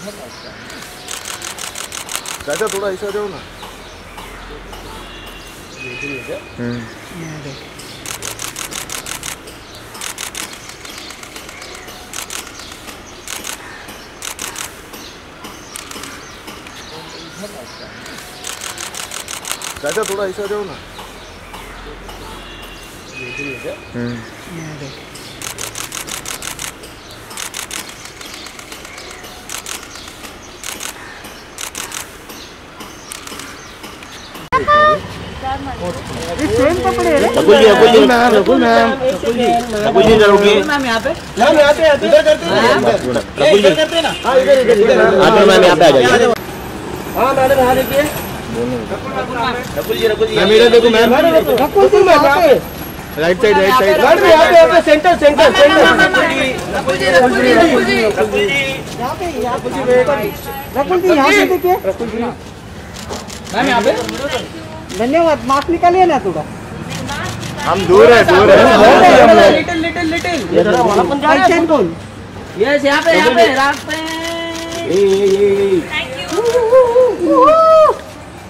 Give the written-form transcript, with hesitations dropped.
बहुत अच्छा है। चाचा थोड़ा ऐसा जाओ ना, देख चाचा थोड़ा ऐसा जाओ ना, देख सेम कपड़े हैं। मैम यहाँ पे इधर करते हैं ना, मैम यहाँ पे आ जाइए। हाँ मैडम यहाँ देखिए, देखो मैम राइट साइड यहाँ पे सेंटर देखिए मैम यहाँ पे। धन्यवाद, मास्क निकालिए ना थोड़ा, हम दूर है। लिटिल कौन? यस यहाँ पे, रास्ते।